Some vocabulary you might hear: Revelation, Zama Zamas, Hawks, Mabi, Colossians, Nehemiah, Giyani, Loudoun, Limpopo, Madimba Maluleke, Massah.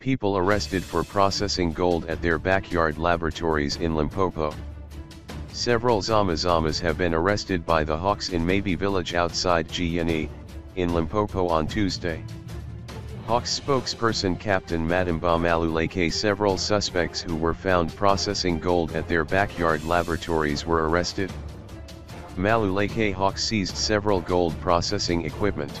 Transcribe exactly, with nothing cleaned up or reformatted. people arrested for processing gold at their backyard laboratories in Limpopo. Several Zama Zamas have been arrested by the Hawks in Mabi village outside Giyani, in Limpopo on Tuesday. Hawks spokesperson Captain Madimba Maluleke. Several suspects who were found processing gold at their backyard laboratories were arrested. Maluleke Hawks seized several gold processing equipment.